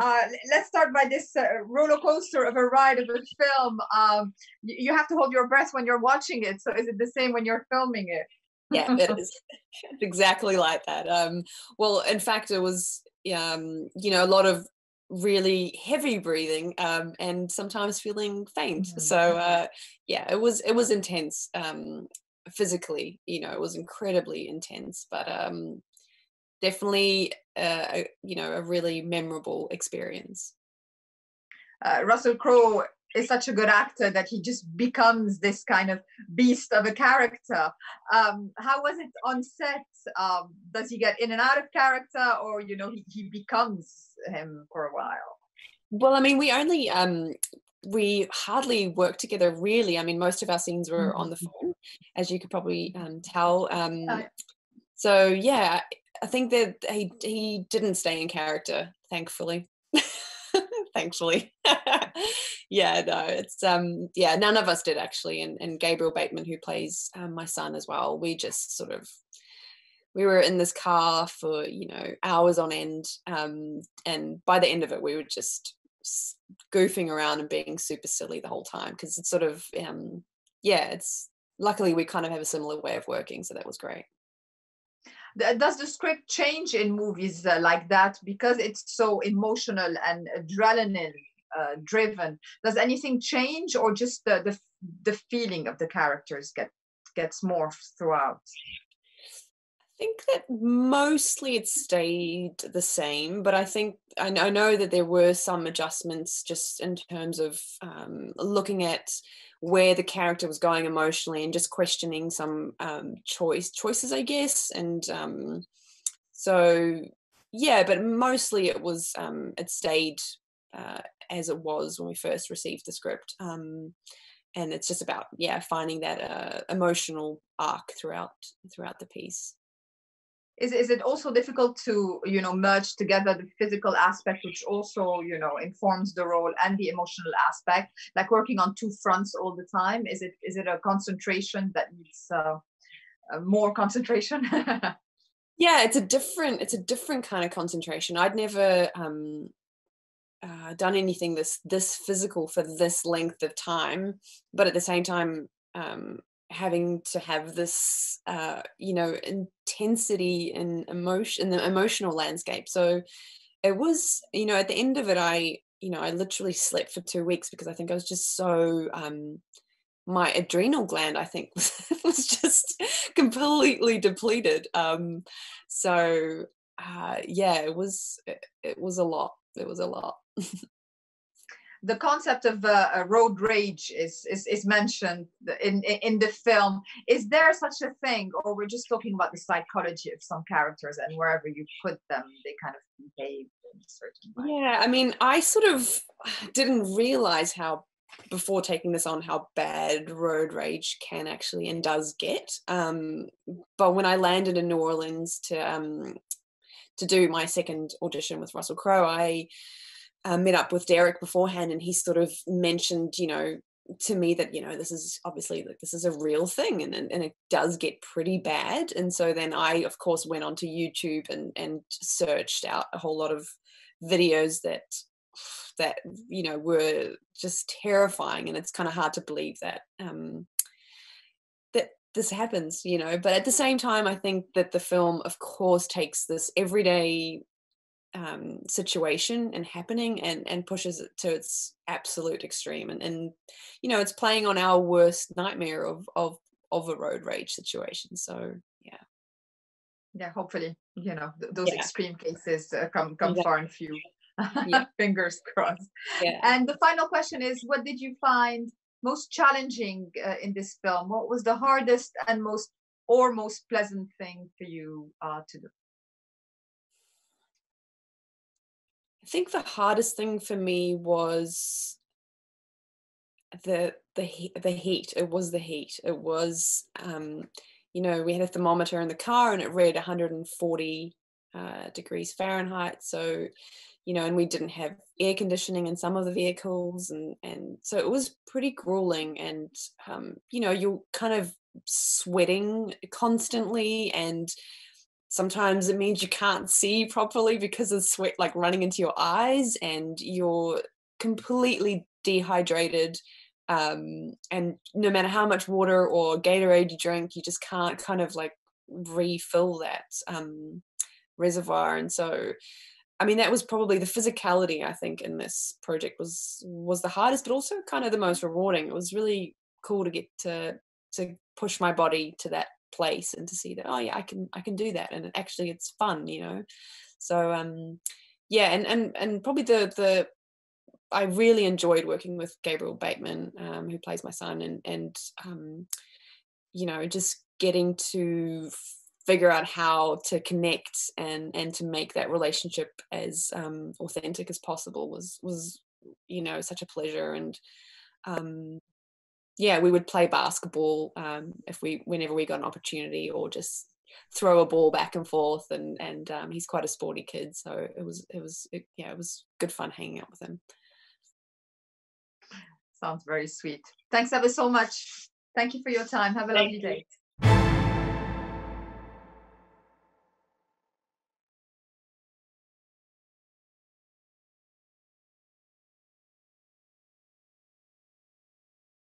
Let's start by this roller coaster of a ride of a film. You have to hold your breath when you're watching it. So is it the same when you're filming it? Yeah, it is. It's exactly like that. Well, in fact, it was, you know, a lot of really heavy breathing and sometimes feeling faint. Mm-hmm. So, yeah, it was intense physically. You know, it was incredibly intense, but definitely, you know, a really memorable experience. Russell Crowe is such a good actor that he just becomes this kind of beast of a character. How was it on set? Does he get in and out of character, or, you know, he becomes him for a while? Well, I mean, we only, we hardly worked together really. I mean, most of our scenes were on the phone, as you could probably tell. So yeah, I think that he didn't stay in character, thankfully. Thankfully. Yeah, no, it's yeah, none of us did actually, and Gabriel Bateman, who plays my son as well, we just sort of, we were in this car for, you know, hours on end, and by the end of it we were just goofing around and being super silly the whole time, because it's sort of yeah, it's luckily we kind of have a similar way of working, so that was great. Does the script change in movies like that, because it's so emotional and adrenaline driven? Does anything change, or just the feeling of the characters gets more throughout? I think that mostly it stayed the same, but I think I know that there were some adjustments just in terms of looking at where the character was going emotionally and just questioning some choices, I guess. And so, yeah, but mostly it was, it stayed as it was when we first received the script. And it's just about, yeah, finding that emotional arc throughout the piece. Is it also difficult to, you know, merge together the physical aspect, which also, you know, informs the role, and the emotional aspect, like working on two fronts all the time? Is it a concentration that needs more concentration? Yeah, it's a different kind of concentration. I'd never done anything this physical for this length of time, but at the same time, having to have this you know, intensity and emotion in the emotional landscape. So it was, you know, at the end of it, I literally slept for 2 weeks, because I think I was just so my adrenal gland, I think, was just completely depleted. So yeah, it was a lot. It was a lot. The concept of road rage is mentioned in the film. Is there such a thing, or we're just talking about the psychology of some characters, and wherever you put them, they kind of behave in a certain way? Yeah, I mean, I sort of didn't realize how, before taking this on, how bad road rage can actually and does get. But when I landed in New Orleans to do my second audition with Russell Crowe, I met up with Derek beforehand, and he sort of mentioned, you know, to me that, you know, this is obviously, like, this is a real thing, and it does get pretty bad. And so then I, of course, went onto YouTube and searched out a whole lot of videos that you know, were just terrifying, and it's kind of hard to believe that that this happens, you know. But at the same time, I think that the film, of course, takes this everyday situation and happening and pushes it to its absolute extreme, and you know, it's playing on our worst nightmare of a road rage situation. So yeah, hopefully, you know, those extreme cases come far and few. Fingers crossed. And the final question is, what did you find most challenging in this film? What was the hardest and most pleasant thing for you to do? I think the hardest thing for me was the heat. It was the heat. It was, you know, we had a thermometer in the car and it read 140 degrees Fahrenheit. So, you know, and we didn't have air conditioning in some of the vehicles. And so it was pretty grueling, and, you know, you're kind of sweating constantly, and Sometimes it means you can't see properly because of sweat like running into your eyes, and you're completely dehydrated. And no matter how much water or Gatorade you drink, you just can't kind of like refill that reservoir. And so, I mean, that was probably the physicality, I think, in this project was the hardest, but also kind of the most rewarding. It was really cool to get to push my body to that place and to see that, oh yeah, I can do that, and actually it's fun, you know. So yeah, and probably the I really enjoyed working with Gabriel Bateman, who plays my son, and you know, just getting to figure out how to connect and to make that relationship as authentic as possible was you know, such a pleasure. And yeah, we would play basketball whenever we got an opportunity, or just throw a ball back and forth. And he's quite a sporty kid, so it was good fun hanging out with him. Sounds very sweet. Thanks ever so much. Thank you for your time. Have a lovely day.